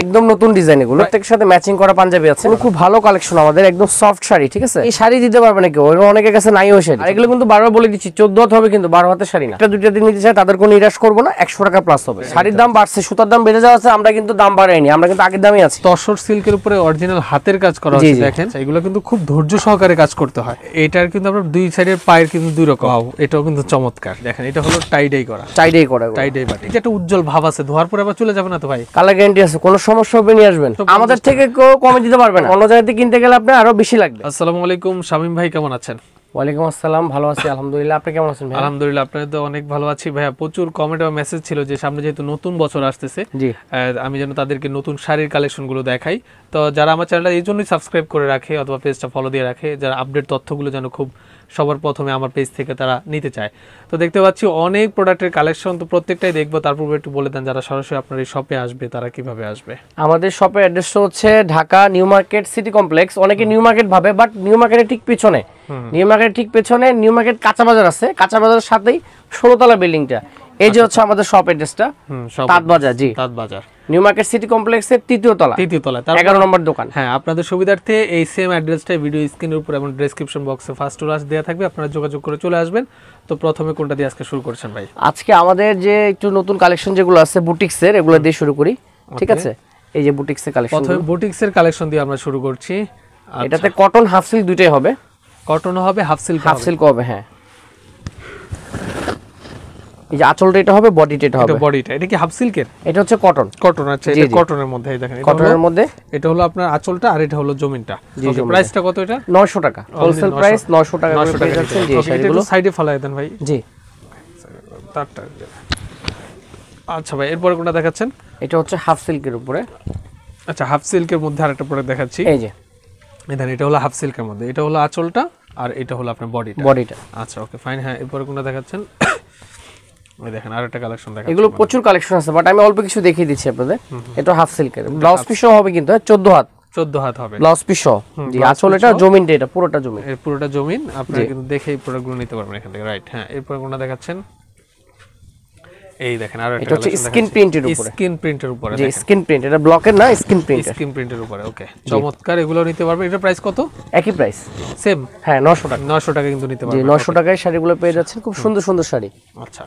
একদম নতুন ডিজাইন এগুলো, প্রত্যেকটার সাথে ম্যাচিং করা পাঞ্জাবি আছে, খুব ভালো কালেকশন আমাদের, একদম সফট শাড়ি। ঠিক আছে, এই শাড়ি দিতে পারবে না কেউ, অনেকের কাছে নাই ওই শাড়ি। এগুলো কিন্তু বারবার বলে দিচ্ছি 14 হবে, কিন্তু 12 হাতে শাড়ি না। এটা দুইটা দিন নিতে চাই তাদের কোনো নিরাশ করবো না, 100 টাকা প্লাস হবে। শাড়ির দাম বাড়ছে, সুতার দাম বেড়ে যাচ্ছে, আমরা কিন্তু দাম বাড়াইনি, আমরা কিন্তু আগের দামই আছি। তসর সিল্কের উপরে অরিজিনাল হাতের কাজ করা আছে, দেখেন এগুলো কিন্তু খুব ধৈর্য সহকারে কাজ করতে হয়। এটার কিন্তু আমরা দুই সাইডের পায়ের কিন্তু দুই রকম, এটাও কিন্তু চমৎকার। দেখেন এটা হলো টাইডাই করা, টাইডাই করা, টাইডাই বাট। এটা একটা উজ্জ্বল ভাব আছে, ধোয়ার পরে আবার চলে যাবে না তো ভাই, কালার গ্যারান্টি আছে, কোনো সমস্যা হবে নিয়ে আসবেন, আমাদের থেকে কেউ কমে দিতে পারবে না, অন্য জায়গাতে কিনতে গেলে আপনার আরো বেশি লাগবে। আসসালামু আলাইকুম, শামীম ভাই কেমন আছেন? ওয়ালাইকুম আসসালাম, ভালো আছি আলহামদুলিল্লাহ, আপনি কেমন আছেন? আলহামদুলিল্লাহ, আপনাদের তো অনেক ভালো আছি ভাইয়া। প্রচুর কমেন্ট আর মেসেজ ছিল যে সামনে যেহেতু নতুন বছর আসতেছে, আমি যেন তাদেরকে নতুন শাড়ির কালেকশনগুলো দেখাই। তো যারা আমার চ্যানেলটা এই জন্যই সাবস্ক্রাইব করে রাখে অথবা পেজটা ফলো দিয়ে রাখে, যারা আপডেট তথ্যগুলো যেন খুব সবার প্রথমে আমার পেজ থেকে তারা নিতে চায়। তো দেখতে পাচ্ছি অনেক প্রোডাক্টের কালেকশন, তো প্রত্যেকটাই দেখবো। তারপর একটু বলে দেন যারা সরাসরি আপনার এই শপে আসবে তারা কিভাবে আসবে? আমাদের শপের অ্যাড্রেসটা হচ্ছে Dhaka new market city complex. অনেকে নিউ মার্কেট ভাবে, বাট নিউ মার্কেটের ঠিক পেছনে, নিউ মার্কেট ঠিক পেছনে নিউ মার্কেট কাঁচা বাজার আছে, কাঁচা বাজারের সাথেই 16তলা বিল্ডিংটা, এই যে হচ্ছে আমাদের শপ অ্যাড্রেসটা, তাঁত বাজার। জি, তাঁত বাজার, নিউ মার্কেট সিটি কমপ্লেক্সের 3য় তলা 11 নম্বর দোকান। হ্যাঁ, আপনাদের সুবিধার্থে এই সেম অ্যাড্রেসটাই ভিডিও স্ক্রিনের উপর এবং ডেসক্রিপশন বক্সে ফার্স্ট ক্লাস দেয়া থাকবে, আপনারা যোগাযোগ করে চলে আসবেন। তো প্রথমে কোনটা দিয়ে আজকে শুরু করছেন ভাই? আজকে আমাদের যে একটু নতুন কালেকশন যেগুলো আছে বুটিক্সের, এগুলো দিয়ে শুরু করি। ঠিক আছে, এই যে বুটিক্সের কালেকশন, প্রথমে বুটিক্সের কালেকশন দিয়ে আমরা শুরু করছি। এটাতে কটন হাফ সিল্ক দুইটাই হবে, কটন হবে হাফ সিল্ক, হাফ সিল্ক হবে। হ্যাঁ, এই যে আঁচলটা এটা হবে, বডিটা এটা হবে, বডিটা এটা কি হাফ সিল্কের? এটা হচ্ছে কটন, কটন। আচ্ছা, এটা কটনের মধ্যে, এই দেখেন কটনের মধ্যে, এটা হলো আপনার আঁচলটা আর এটা হলো জমিনটা। ওকে, প্রাইসটা কত? এটা 900 টাকা হোলসেল প্রাইস, 900 টাকা করে পেয়ে যাচ্ছেন। জি, এটা সাইডে ফলায় দেন ভাই। জি, তারটা। আচ্ছা ভাই, এরপর কোনটা দেখাচ্ছেন? এটা হচ্ছে হাফ সিল্কের উপরে। আচ্ছা, হাফ সিল্কের মধ্যে আরেকটা পরে দেখাচ্ছি। এই যে দেখেন, এটা হলো হাফ সিল্কের মধ্যে, এটা হলো আঁচলটা আর এটা হলো আপনার বডিটা, বডিটা। আচ্ছা, ওকে ফাইন। হ্যাঁ, এরপর কোনটা দেখাচ্ছেন? এই দেখেন আরেকটা কালেকশন দেখাচ্ছি। এগুলো প্রচুর কালেকশন আছে, বাট আমি অল্প কিছু দেখিয়ে দিচ্ছি আপনাদের। এটা হাফ সিল্কের, ব্লাউজ পিস হবে কিন্তু 14 হাত, 14 হাত হবে ব্লাউজ পিস। জি, আসলে এটা জমিনটা, এটা পুরোটা জমিন, এই পুরোটা জমিন। আপনারা কিন্তু দেখেই প্রোডাক্টগুলো নিতে পারবেন এখান থেকে, রাইট? হ্যাঁ, এরপর কোনটা দেখাচ্ছেন? এই দেখেন আরেকটা কালেকশন, এটা হচ্ছে স্কিন প্রিন্টের উপরে, স্কিন প্রিন্টের উপরে। জি, স্কিন প্রিন্ট, এটা ব্লকের না, স্কিন প্রিন্ট, স্কিন প্রিন্টের উপরে। ওকে, চমৎকার, এগুলো নিতে পারবেন। এটা প্রাইস কত? একই প্রাইস, সেম। হ্যাঁ, 900 টাকা, 900 টাকা কিন্তু নিতে পারবেন। জি, 900 টাকায় শাড়িগুলো পেয়ে যাচ্ছেন, খুব সুন্দর সুন্দর শাড়ি। আচ্ছা,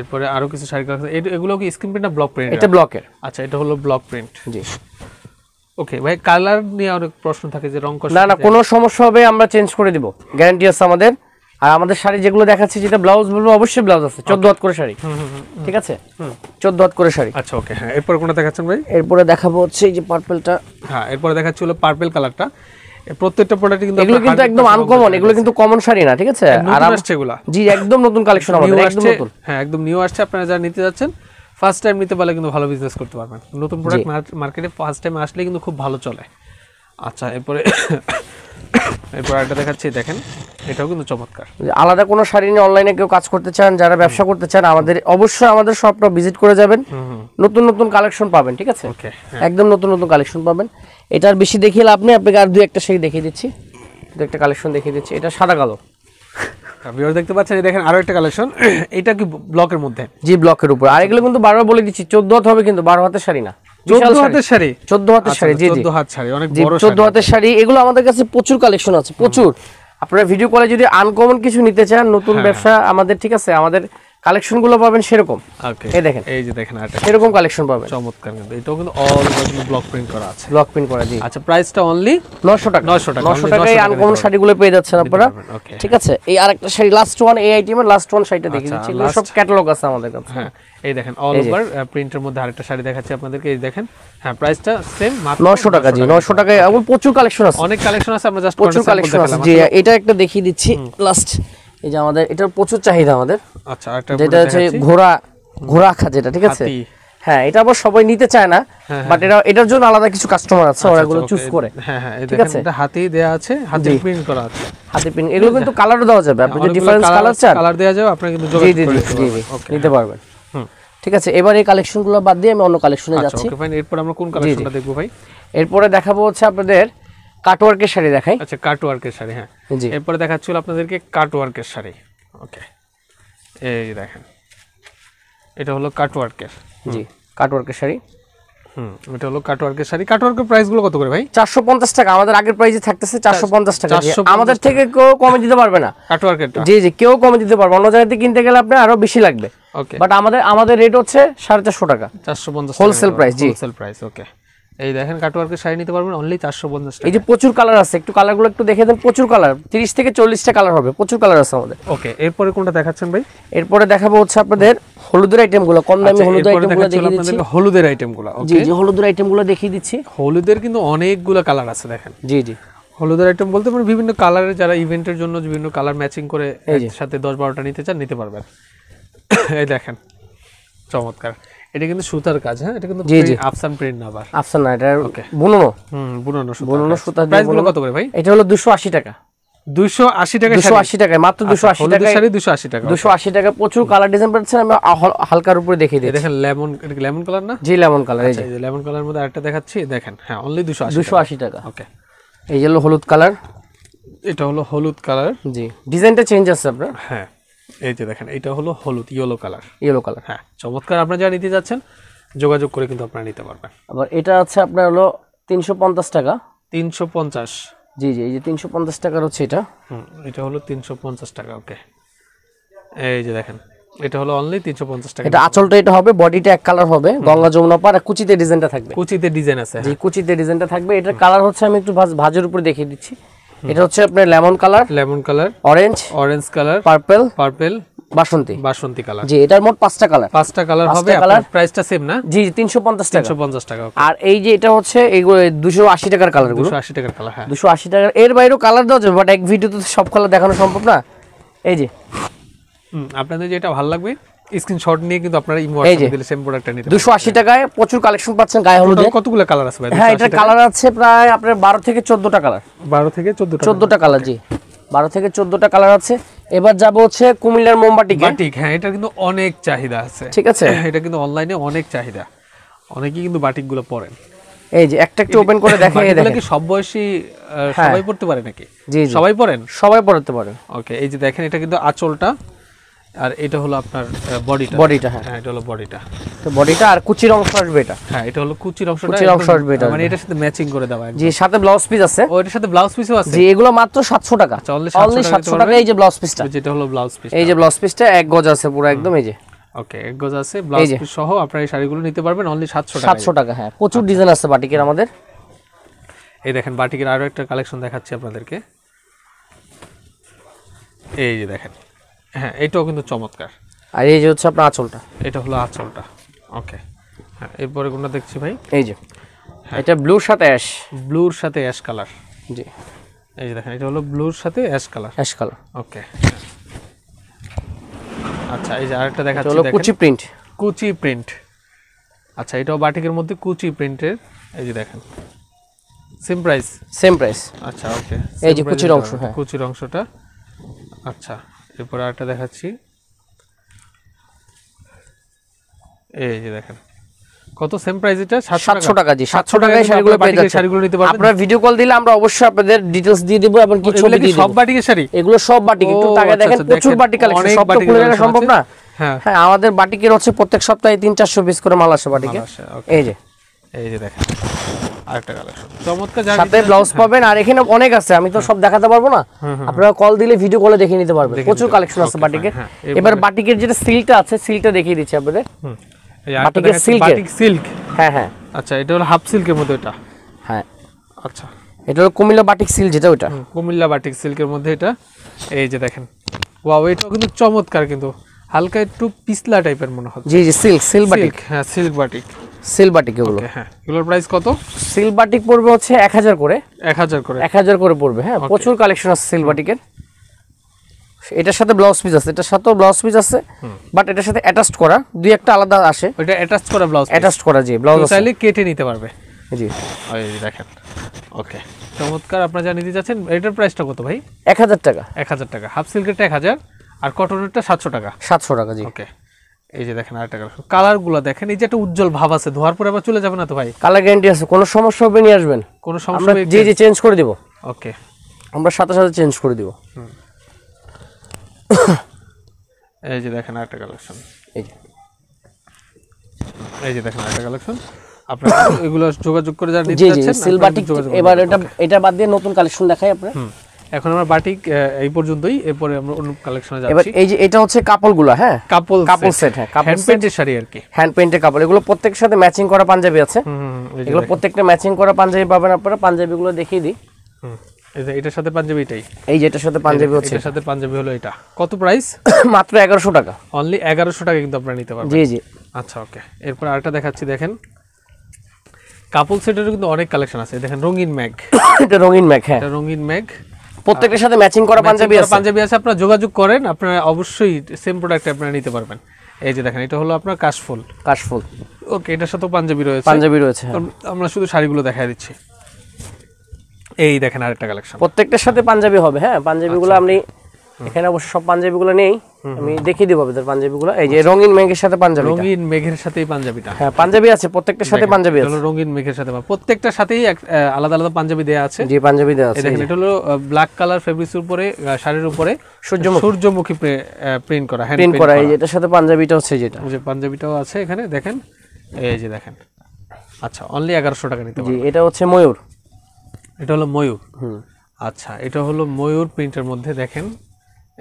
এরপরে আরো কিছু শাড়ি কালেকশন। এগুলো কি স্ক্রিন প্রিন্ট না ব্লক প্রিন্ট? এটা ব্লকের। আচ্ছা, এটা হলো ব্লক প্রিন্ট। জি, ওকে ভাই, কালার নিয়ে অনেক প্রশ্ন থাকে যে রং কষে, না না কোনো সমস্যা হবে, আমরা চেঞ্জ করে দিব, গ্যারান্টি আছে আমাদের। আর আমাদের শাড়ি যেগুলো দেখাচ্ছি, যেটা ব্লাউজ বলবো অবশ্যই ব্লাউজ আছে, 14 হাত করে শাড়ি। ঠিক আছে, 14 হাত করে শাড়ি। আচ্ছা, ওকে। হ্যাঁ, এরপর কোনটা দেখাচ্ছেন ভাই? এরপরে দেখাবো হচ্ছে এই যে পার্পলটা। হ্যাঁ, এরপরে দেখাচ্ছি হলো পার্পল কালারটা। প্রত্যেকটা প্রোডাক্ট কিন্তু এগুলো কিন্তু একদম আনকমন, এগুলো কিন্তু কমন শাড়ি না। ঠিক আছে, আর আসছে এগুলো। জি, একদম নতুন কালেকশন আমাদের, একদম নতুন। হ্যাঁ, একদম নিউ আসছে, আপনারা যারা নিতে যাচ্ছেন ফার্স্ট টাইম নিতে পারলে কিন্তু ভালো বিজনেস করতে পারবেন। নতুন প্রোডাক্ট মার্কেটে ফার্স্ট টাইম আসলে কিন্তু খুব ভালো চলে। আচ্ছা, এরপর একটা দেখাচ্ছি, দেখেন এটাও কিন্তু চমৎকার। আলাদা কোনো শাড়ি নিয়ে অনলাইনে কেউ কাজ করতে চান, যারা ব্যবসা করতে চান, আমাদের অবশ্যই আমাদের শপটা ভিজিট করে যাবেন, নতুন নতুন কালেকশন পাবেন। ঠিক আছে, একদম নতুন নতুন কালেকশন পাবেন। এটার বেশি দেখিয়ে আপনি, আপনাকে আর দুই একটা শাড়ি দেখিয়ে দিচ্ছি, দুই একটা কালেকশন দেখিয়ে দিচ্ছি। এটা সাদা কালো, আপনারা দেখতে পাচ্ছেন। এই দেখেন আরো একটা কালেকশন, এটা কি ব্লকের মধ্যে? জি, ব্লকের উপর। আর এগুলো কিন্তু বারবার বলে দিচ্ছি 14 হাত হবে, কিন্তু 12 হাতের শাড়ি না, 14 হাতের শাড়ি, 14 হাতের শাড়ি। জি, 14 হাত শাড়ি, অনেক বড় শাড়ি, 14 হাতের শাড়ি। এগুলো আমাদের কাছে প্রচুর কালেকশন আছে, প্রচুর। আপনারা ভিডিও কলে যদি আনকমন কিছু নিতে চান, নতুন ব্যবসা আমাদের, ঠিক আছে, আমাদের কালেকশনগুলো পাবেন সেরকম। ওকে, এই দেখেন, এই যে দেখেন আরেকটা এরকম কালেকশন পাবেন, চমৎকার। কিন্তু এটাও কিন্তু অল ওভার ব্লক প্রিন্ট করা আছে, ব্লক প্রিন্ট করা। জি, আচ্ছা, প্রাইসটা অনলি 900 টাকা, 900 টাকায় আনকমন শাড়িগুলো পেয়ে যাচ্ছেন আপনারা। ঠিক আছে, এই আরেকটা শাড়ি, লাস্ট ওয়ান, এই আইটেমের লাস্ট ওয়ান শাড়িটা দেখিয়ে দিচ্ছি, সব ক্যাটালগ আছে আমাদের কাছে। হ্যাঁ, এই দেখেন অল ওভার প্রিন্টের মধ্যে আরেকটা শাড়ি দেখাচ্ছি আপনাদেরকে, এই দেখেন। হ্যাঁ, প্রাইসটা সেম মাত্র 900 টাকা। জি, 900 টাকায় এখন প্রচুর কালেকশন আছে, অনেক কালেকশন আছে, আমরা জাস্ট প্রচুর কালেকশন আছে। জি, এটা একটা দেখিয়ে দিচ্ছি লাস্ট, এই যে আমাদের এটার প্রচুর চাহিদা আমাদের। আচ্ছা, আরেকটা যেটা হচ্ছে ঘোড়া, ঘোড়া খা যেটা। ঠিক আছে, হ্যাঁ, এটা আবার সবাই নিতে চায় না, বাট এটা, এটার জন্য আলাদা কিছু কাস্টমার আছে, ওরা এগুলো চুজ করে। হ্যাঁ হ্যাঁ, এই দেখেন এটা হাতে দেয়া আছে, হাতে প্রিন্ট করা আছে, হাতে প্রিন্ট। এগুলো কিন্তু কালারও দেওয়া যাবে, আপনি যদি ডিফারেন্ট কালার চান, কালার দেয়া যাবে, আপনি কিন্তু যোগাযোগ করে নিতে পারবেন। ঠিক আছে, এবারে এই কালেকশনগুলো বাদ দিয়ে আমি অন্য কালেকশনে যাচ্ছি। Okay, fine. এরপর আমরা কোন কালেকশনটা দেখব ভাই? এরপরে দেখাবো হচ্ছে আপনাদের কাটওয়ার্কের শাড়ি দেখাই। আচ্ছা, কাটওয়ার্কের শাড়ি। হ্যাঁ, এরপরে দেখাচ্ছিল আপনাদেরকে কাটওয়ার্কের শাড়ি। ওকে, এই দেখেন এটা হলো কাটওয়ার্কের। জি, কাটওয়ার্কের শাড়ি। এটা হলো কাটওয়ার্কের শাড়ি। কাটওয়ার্কের প্রাইসগুলো কত করে ভাই? 450 টাকা। আমাদের আগের প্রাইসে থাকতেছে 450 টাকা। আমাদের থেকে কেউ কমে দিতে পারবে না কাটওয়ার্কেরটা। জি জি, কেউ কমে দিতে পারবে। অন্য জায়গাতে কিনতে গেলে আপনার আরো বেশি লাগবে। ওকে, বাট আমাদের আমাদের রেট হচ্ছে 450 টাকা, 450 হোলসেল প্রাইস। জি হোলসেল প্রাইস। ওকে, এই দেখেন কাটওয়ার্কের শাড়ি নিতে পারবেন অনলি 450 টাকা। এই যে প্রচুর কালার আছে, একটু কালারগুলো একটু দেখে দেন। প্রচুর কালার, 30 থেকে 40 টা কালার হবে, প্রচুর কালার আছে আমাদের। ওকে, এরপরে কোনটা দেখাচ্ছেন ভাই? এরপরে দেখাবো হচ্ছে আপনাদের হলুদের আইটেমগুলো, কম দামি হলুদের আইটেমগুলো দেখিয়ে দিচ্ছি। হলুদের আইটেমগুলো, জি জি, হলুদের আইটেমগুলো দেখিয়ে দিচ্ছি। হলুদের কিন্তু অনেকগুলো কালার আছে দেখেন। জি জি, হলুদের আইটেম বলতে মানে বিভিন্ন কালারে যারা ইভেন্টের জন্য বিভিন্ন কালার ম্যাচিং করে একসাথে 10-12টা নিতে চান নিতে পারবেন। এই দেখেন চমৎকার, এটা কিন্তু সুতার কাজ। হ্যাঁ, এটা কিন্তু আফসান প্রিন্ট না, আবার আফসান না, এটা বুননো। বুননো সুতা। প্রাইসগুলো কত করে ভাই? এটা হলো 280 টাকা। 280 টাকা, 280 টাকা মাত্র, 280 টাকা শাড়ি, 280 টাকা, 280 টাকা। প্রচুর কালার ডিজাইন পেয়েছেন। আমি হালকার উপরে দেখিয়ে দিই। দেখেন লেমন, এটা লেমন কালার না? জি লেমন কালার। এই যে লেমন কালারের মধ্যে আরেকটা দেখাচ্ছি দেখেন। হ্যাঁ, অনলি 280 টাকা। ওকে, এই যে হলো হলুদ কালার, এটা হলো হলুদ কালার। জি, ডিজাইনটা চেঞ্জ আছে আপনার। হ্যাঁ, এই যে দেখেন, এটা হলো হলুদ ইয়েলো কালার, ইয়েলো কালার। হ্যাঁ, চমৎকার। আপনারা যারা নিতে যাচ্ছেন যোগাযোগ করে কিন্তু আপনারা নিতে পারবেন। আবার এটা আছে আপনার হলো 350 টাকা, 350। জি জি, এই যে 350 টাকার হচ্ছে এটা। এটা হলো 350 টাকা। ওকে, এই যে দেখেন, এটা হলো অনলি 350 টাকা। এটা আঁচলটা এটা হবে, বডিটা এক কালার হবে, গঙ্গা যমুনা পার, আর কুচিতে ডিজাইনটা থাকবে। কুচিতে ডিজাইন আছে। জি, কুচিতে ডিজাইনটা থাকবে। এটার কালার হচ্ছে, আমি একটু ভাঁজের উপরে দেখিয়ে দিচ্ছি। এটা হচ্ছে আপনার lemon colour, lemon colour, orange, orange colour, purple, purple, বাসন্তী, বাসন্তী কালার। জি, এটার মোট 5টা কালার, 5টা কালার হবে। আপনার প্রাইসটা সেম না? জি, 350 টাকা, 350 টাকা। আর এই যে এটা হচ্ছে এইগুলো 280 টাকার কালারগুলো, 280 টাকার কালার। হ্যাঁ, 280 টাকা। এর বাইরেও কালার দেওয়া যাবে, বাট এক ভিডিওতে তো সব কালার দেখানো সম্ভব না। এই যে আপনাদের যেটা ভালো লাগবে স্ক্রিনশট নিয়ে কিন্তু আপনারা ইমোয়াটে দিলে সেম প্রোডাক্টটা নিতে। 280 টাকায় প্রচুর কালেকশন পাচ্ছেন। গায়ে হলুদে কতগুলো কালার আছে ভাই? হ্যাঁ, এটা কালার আছে প্রায় আপনার 12 থেকে 14টা কালার, 12 থেকে 14টা, 14টা কালার। জি, 12 থেকে 14টা কালার আছে। এবার যাব হচ্ছে কুমিল্লার মোমবাতি বাটিক। হ্যাঁ, এটা কিন্তু অনেক চাহিদা আছে। ঠিক আছে, এটা কিন্তু অনলাইনে অনেক চাহিদা, অনেকেই কিন্তু বাটিকগুলো পরেন। এই যে একটা একটু ওপেন করে দেখাই। এই দেখেন, সব বয়সী সবাই পরতে পারে নাকি? জি, সবাই পরেন, সবাই পরতে পারে। ওকে, এই যে দেখেন, এটা কিন্তু আঁচলটা, আর এটা হলো আপনার বডিটা, বডিটা। হ্যাঁ, এটা হলো বডিটা, তো বডিটা আর কুচির অংশ আসবে এটা। হ্যাঁ, এটা হলো কুচির অংশটা, কুচির অংশ আসবে এটা, মানে এটার সাথে ম্যাচিং করে দেওয়া। জি, সাথে ব্লাউজ পিস আছে। ও, এটার সাথে ব্লাউজ পিসও আছে। জি, এগুলো মাত্র 700 টাকা, অনলি 700 টাকা। এই যে ব্লাউজ পিসটা, যেটা হলো ব্লাউজ পিস, এই যে ব্লাউজ পিসটা এক গজ আছে পুরো একদম। এই যে ওকে, এক গজ আছে, ব্লাউজ পিস সহ আপনারা এই শাড়িগুলো নিতে পারবেন অনলি 700 টাকা, 700 টাকা। হ্যাঁ, প্রচুর ডিজাইন আছে বাটিকের আমাদের। এই দেখেন বাটিকের আরো একটা কালেকশন দেখাচ্ছি আপনাদেরকে। এই যে দেখেন, হ্যাঁ, এটাও কিন্তু চমৎকার। আর এই যে হচ্ছে আপনার আঁচলটা, এটা হলো আঁচলটা। ওকে, হ্যাঁ, এরপরে কোনটা দেখছি ভাই? এই যে এটা ব্লুর সাথে অ্যাশ, ব্লুর সাথে অ্যাশ কালার। জি, এই যে দেখেন, এটা হলো ব্লুর সাথে ash colour, ash colour. Okay, আচ্ছা, এই যে আরেকটা দেখাচ্ছি দেখেন, এটা হলো কুচি প্রিন্ট, কুচি প্রিন্ট। আচ্ছা, এটাও বাটিকের মধ্যে কুচি প্রিন্টের। এই যে দেখেন, সেম প্রাইস, সেম প্রাইস। আচ্ছা, ওকে, এই যে কুচির অংশ, হ্যাঁ, কুচির অংশটা। আচ্ছা, এরপর আরেকটা দেখাচ্ছি। এই যে দেখেন, কত সেম প্রাইস, এটা 700 টাকা। জি, 700 টাকায় শাড়িগুলো পেয়ে যাচ্ছে। শাড়িগুলো নিতে পারবেন আপনারা। ভিডিও কল দিলে আমরা অবশ্যই আপনাদের ডিটেইলস দিয়ে দেব এবং কি ছবি দিয়ে দেব। সব বাটিকের শাড়ি এগুলো, সব বাটিক। একটু তাকায় দেখেন, প্রচুর বাটিক কালেকশন, সব তো খুলে রাখা সম্ভব না। হ্যাঁ হ্যাঁ, আমাদের বাটিকের হচ্ছে প্রত্যেক সপ্তাহে 300-400 পিস করে মাল আসে বাটিকে। এই যে, এই যে দেখেন আরেকটা কালেকশন চমৎকার, যার সাথে ব্লাউজ পাবেন। আর এখানে অনেক আছে, আমি তো সব দেখাতে পারবো না, আপনারা কল দিলে ভিডিও কলে দেখে নিতে পারবেন। প্রচুর কালেকশন আছে বাটিকের। এবার বাটিকের যেটা সিল্কটা আছে, সিল্কটা দেখিয়ে দিচ্ছি আপনাদের। এই বাটিকের সিল্ক, বাটিক সিল্ক। হ্যাঁ হ্যাঁ, আচ্ছা, এটা হলো হাফ সিল্কের মধ্যে এটা। হ্যাঁ, আচ্ছা, এটা হলো কুমিল্লা বাটিক সিল্ক, যেটা ওটা কুমিল্লা বাটিক সিল্কের মধ্যে এটা। এই যে দেখেন, ওয়াও, এটা কিন্তু চমৎকার, কিন্তু হালকা একটু পিছলা টাইপের মনে হচ্ছে। জি জি, সিল্ক, সিল্ক বাটিক। হ্যাঁ, সিল্ক বাটিক, সিল্ক বাটিক এগুলো। হ্যাঁ, এগুলোর প্রাইস কত? সিল্ক বাটিক পড়বে হচ্ছে 1000 করে, 1000 করে, 1000 করে পড়বে। হ্যাঁ, প্রচুর কালেকশন আছে সিল্ক বাটিকের। এটার সাথে ব্লাউজ পিস আছে, এটার সাথে ব্লাউজ পিস আছে, বাট এটার সাথে অ্যাটাচড করা, দুই একটা আলাদা আসে। ওটা অ্যাটাচড করা ব্লাউজ, অ্যাটাচড করা। জি, ব্লাউজ চাইলে কেটে নিতে পারবে। জি, এই দেখেন। ওকে, চমৎকার। আপনারা যা নিতে যাচ্ছেন, এটার প্রাইসটা কত ভাই? 1000 টাকা, 1000 টাকা। হাফ সিল্কেরটা 1000 আর কটনেরটা 700 টাকা, 700 টাকা। জি, ওকে। এই যে দেখেন আরেকটা কালার, কালারগুলো দেখেন। এই যে একটা উজ্জ্বল ভাব আছে, ধোয়ার পরে আবার চলে যাবে না তো ভাই? কালার গ্যারান্টি আছে, কোনো সমস্যা হবে নিয়ে আসবেন, কোনো সমস্যা হবে। জি জি, চেঞ্জ করে দিব। ওকে, আমরা সাথে সাথে চেঞ্জ করে দিব। এই যে দেখেন আরেকটা কালেকশন, এই যে দেখেন আরেকটা কালেকশন। আপনারা এগুলো যোগাযোগ করে যারা নিতে চাচ্ছেন সিলবাটিক। এবার এটা বাদ দিয়ে নতুন কালেকশন দেখাই আপনারা। এখন আমরা বাটিক এই পর্যন্তই, এরপরে আমরা অন্য কালেকশনে যাচ্ছি। এবার এই যে এটা হচ্ছে কাপলগুলো, হ্যাঁ কাপল সেট, হ্যাঁ কাপল পেইন্টের শাড়ি আর কি, হ্যান্ড পেইন্টের কাপল। এগুলো প্রত্যেকটার সাথে ম্যাচিং করা পাঞ্জাবি আছে, এগুলো প্রত্যেকটা ম্যাচিং করা পাঞ্জাবি পাবেন আপনারা। পাঞ্জাবিগুলো দেখিয়ে দিই, এই যে এটার সাথে পাঞ্জাবি, এটাই এই যে এটার সাথে পাঞ্জাবি হচ্ছে, এটার সাথে পাঞ্জাবি হলো। এটা কত প্রাইস? মাত্র 1100 টাকা, অনলি 1100 টাকা কিন্তু আপনারা নিতে পারবেন। জি জি আচ্ছা ওকে। এরপর আরেকটা দেখাচ্ছি, দেখেন কাপল সেটের কিন্তু অনেক কালেকশন আছে। দেখেন রঙিন ম্যাগ, এটা রঙিন ম্যাগ, হ্যাঁ এটা রঙিন ম্যাগ, প্রত্যেকটার সাথে ম্যাচিং করা পাঞ্জাবি আছে, পাঞ্জাবি আছে। আপনারা যোগাযোগ করেন, আপনারা অবশ্যই সেম প্রোডাক্ট আপনারা নিতে পারবেন। এই যে দেখেন এটা হলো আপনার কাশফুল, কাশফুল ওকে, এটার সাথে পাঞ্জাবি রয়েছে, পাঞ্জাবি রয়েছে। আমরা শুধু শাড়িগুলো দেখাই দিচ্ছি। এই দেখেন আরেকটা কালেকশন, প্রত্যেকটার সাথে পাঞ্জাবি হবে। হ্যাঁ পাঞ্জাবিগুলো আপনি এখানে অবশ্য সব পাঞ্জাবিগুলো নেই, আমি দেখিয়ে দিব আপনাদের পাঞ্জাবিগুলো। এই যে রঙিন মেঘের সাথে পাঞ্জাবি, রঙিন মেঘের সাথেই পাঞ্জাবিটা, হ্যাঁ পাঞ্জাবি আছে প্রত্যেকটার সাথে, পাঞ্জাবি আছে রঙিন মেঘের সাথে, প্রত্যেকটার সাথেই আলাদা আলাদা পাঞ্জাবি দেয়া আছে। জি পাঞ্জাবি দেয়া আছে। এই দেখেন এটা হলো ব্ল্যাক কালার ফেব্রিক্সের উপরে, শাড়ির উপরে সূর্যমুখী প্রিন্ট করা, হ্যান্ড প্রিন্ট করা। এই যে এটার সাথে পাঞ্জাবিটা হচ্ছে, যেটা যে পাঞ্জাবিটাও আছে এখানে দেখেন। এই যে দেখেন আচ্ছা, অনলি 1100 টাকা নিতে পারবেন। জি এটা হচ্ছে ময়ূর, এটা হলো ময়ূর, আচ্ছা এটা হলো ময়ূর প্রিন্টের মধ্যে দেখেন।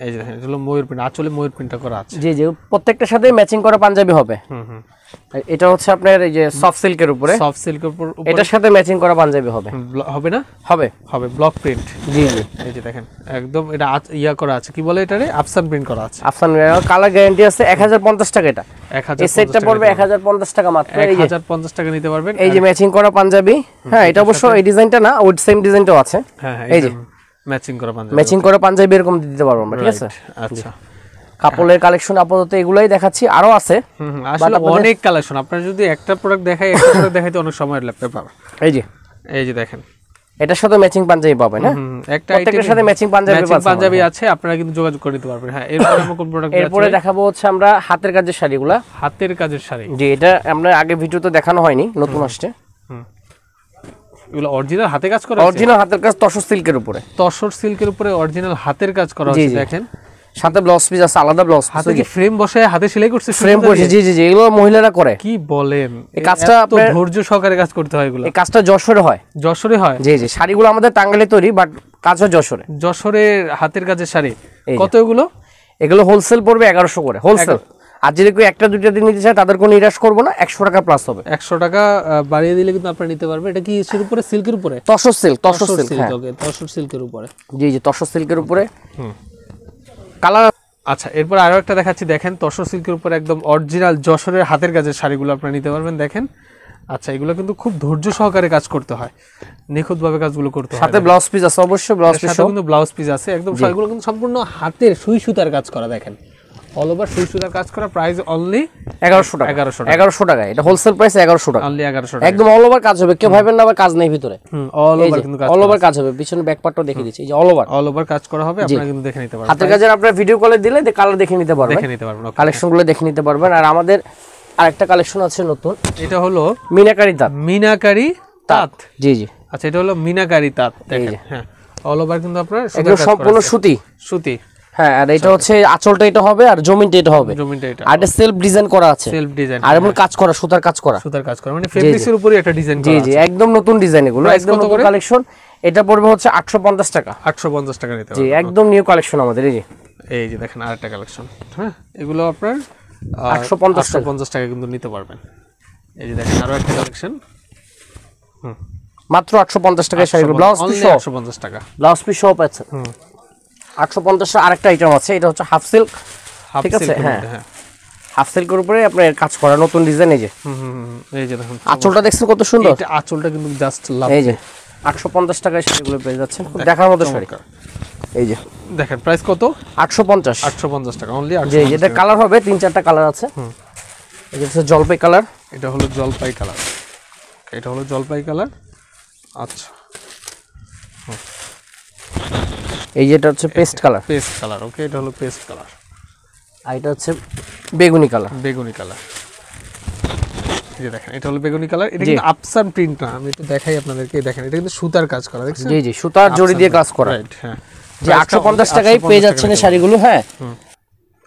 এই যে দেখেন এটা হলো ময়ূর প্রিন্ট, আসলে ময়ূর প্রিন্টটা করা আছে। জি জি প্রত্যেকটার সাথে ম্যাচিং করা পাঞ্জাবি হবে। এটা হচ্ছে আপনার এই যে সফট সিল্কের উপরে, সফট সিল্কের উপর এটার সাথে ম্যাচিং করা পাঞ্জাবি হবে, হবে না? হবে হবে, ব্লক প্রিন্ট। জি জি এই যে দেখেন একদম এটা ইয়া করা আছে, কি বলে এটারে, আফসান প্রিন্ট করা আছে। আফসান কালার গ্যারান্টি আছে 1050 টাকা। এটা 1000 এই সেটটা পড়বে 1050 টাকা মাত্র। এই যে 1050 টাকা নিতে পারবেন। এই যে ম্যাচিং করা পাঞ্জাবি, হ্যাঁ এটা অবশ্য এই ডিজাইনটা না, ওই সেম ডিজাইনটাও আছে। হ্যাঁ এই যে ম্যাচিং করা পাঞ্জাবি, ম্যাচিং করা পাঞ্জাবি এরকম দিতে পারবো আমরা, ঠিক আছে? আচ্ছা কাপলের কালেকশন আপাতত এগুলাই দেখাচ্ছি, আরো আছে আসলে অনেক কালেকশন। আপনারা যদি একটা প্রোডাক্ট দেখাই, একটা প্রোডাক্ট দেখাইতে অনেক সময় লাগবে। এই যে দেখেন এটার সাথে ম্যাচিং পাঞ্জাবি পাবেন, হ্যাঁ একটা আইটেমের সাথে ম্যাচিং পাঞ্জাবি আছে, আপনারা কিন্তু যোগাযোগ করে নিতে পারবেন। হ্যাঁ এরপর আমরা কোন প্রোডাক্ট দেখাবো? এরপরে দেখাবো হচ্ছে আমরা হাতের কাজের শাড়িগুলো, হাতের কাজের শাড়ি। জি এটা আমরা আগে ভিডিওতে দেখানো হয়নি, নতুন আসছে। এগুলো অরিজিনাল হাতে কাজ করা আছে, অরিজিনাল হাতের কাজ, তসর সিল্কের উপরে, তসর সিল্কের উপরে অরিজিনাল হাতের কাজ করা আছে। দেখেন সাথে ব্লাউজ পিস আছে, আলাদা ব্লাউজ পিস, হাতে কি ফ্রেম বসায় হাতে সেলাই করছে, ফ্রেম করছে। জি জি এগুলো মহিলারা করে, কি বলেন? এই কাজটা তো ধৈর্য সহকারে কাজ করতে হয়। এগুলো এই কাজটা যশোরে হয়, যশোরে হয়। জি জি শাড়িগুলো আমাদের টাঙ্গাইলে তৈরি, বাট কাজ হয় যশোরে, যশোরে হাতের কাজের শাড়ি। কত এগুলো? এগুলো হোলসেল পড়বে 1100 করে, হোলসেল। আর যদি কেউ একটা দুইটা দিন নিতে চায় তাদের কোনো নিরাশ করব না, 100 টাকা প্লাস হবে, 100 টাকা বাড়িয়ে দিলে কিন্তু আপনারা নিতে পারবে। এটা কি এর উপরে, সিল্কের উপরে, তসর সিল্ক, তসর সিল্ক, তসর সিল্কের উপরে। জি জি তসর সিল্কের উপরে কালার। আচ্ছা এরপর আরো একটা দেখাচ্ছি, দেখেন তসর সিল্কের উপরে একদম অরিজিনাল যশোরের হাতের কাজের শাড়িগুলো আপনারা নিতে পারবেন। দেখেন আচ্ছা এগুলো কিন্তু খুব ধৈর্য সহকারে কাজ করতে হয়, নিখুঁতভাবে কাজগুলো করতে হয়। সাথে ব্লাউজ পিস আছে, অবশ্যই ব্লাউজ পিস, সাথে কিন্তু ব্লাউজ পিস আছে। একদম শাড়িগুলো কিন্তু সম্পূর্ণ হাতের সুই সুতার কাজ করা, দেখেন অল ওভার সুই সুতার কাজ করা। প্রাইস অনলি 1100 টাকা, 1100 টাকা। এটা হোলসেল প্রাইস 1100 টাকা, অনলি 1100 টাকা। একদম অল ওভার কাজ হবে, কেউ ভাবেন না আবার কাজ নেই ভিতরে, অল ওভার কিন্তু কাজ, অল ওভার কাজ হবে। পিছনে ব্যাক পার্টও দেখিয়ে দিচ্ছি, এই যে অল ওভার কাজ করা হবে, আপনারা কিন্তু দেখে নিতে পারবেন। হাতের কাজের আপনারা ভিডিও কলে দিলে কালার দেখে নিতে পারবেন, কালেকশনগুলো দেখে নিতে পারবেন। আর আমাদের আরেকটা কালেকশন আছে নতুন, এটা হলো মিনাকারি তাঁত, মিনাকারি তাঁত। জি জি আচ্ছা এটা হলো মিনাকারি তাঁত, দেখেন হ্যাঁ অল ওভার কিন্তু আপনারা সম্পূর্ণ সুতি, সুতি। হ্যাঁ আর এটা হচ্ছে আঁচলটা এটা হবে, আর জমিনটা এটা হবে, জমিনটা এটা। আর এটা সেলফ ডিজাইন করা আছে, সেলফ ডিজাইন। আর এমন কাজ করা, সুতার কাজ করা, সুতার কাজ করা, মানে ফেব্রিক্সের উপরে একটা ডিজাইন করা। জি জি একদম নতুন ডিজাইন এগুলো, একদম নতুন কালেকশন। এটা পড়বে হচ্ছে 850 টাকা, 850 টাকা নিতে হবে। জি একদম নিউ কালেকশন আমাদের। এই যে দেখেন আরেকটা কালেকশন, হ্যাঁ এগুলো আপনার 850 টাকা কিন্তু নিতে পারবেন। এই যে দেখেন আরো একটা কালেকশন, মাত্র 850 টাকায় শাড়িগুলো, ব্লাউজ পিস 850 টাকা, ব্লাউজ পিস সব আছে। 850 এর আরেকটা আইটেম আছে, এটা হচ্ছে হাফ সিল্ক, ঠিক আছে? হ্যাঁ হাফ সিল্কের উপরে আপনার কাজ করা, নতুন ডিজাইন। এই যে এই যে দেখুন আঁচলটা দেখছেন কত সুন্দর, এটা আঁচলটা কিন্তু জাস্ট লাভ। এই যে 850 টাকায় শাড়িগুলো পেয়ে যাচ্ছেন, খুব দেখার মতো শাড়ি। এই যে দেখেন প্রাইস কত, 850, 850 টাকা অনলি। আর এই যে এটা কালার হবে 3-4টা কালার আছে। এই যে হচ্ছে জলপাই কালার, এটা হলো জলপাই কালার, এটা হলো জলপাই কালার। আচ্ছা এই যেটা হচ্ছে paste colour, paste colour okay, এটা হলো পেস্ট কালার। আর এটা হচ্ছে বেগুনি কালার, বেগুনি কালার। এই যে দেখেন এটা হলো বেগুনি কালার, এটা কিন্তু আফসান প্রিন্ট না, আমি একটু দেখাই আপনাদেরকে। দেখেন এটা কিন্তু সুতার কাজ করা, দেখছেন? জি জি সুতার জড়ি দিয়ে কাজ করা, রাইট। হ্যাঁ যে 850 টাকায় পেয়ে যাচ্ছেন এই শাড়িগুলো। হ্যাঁ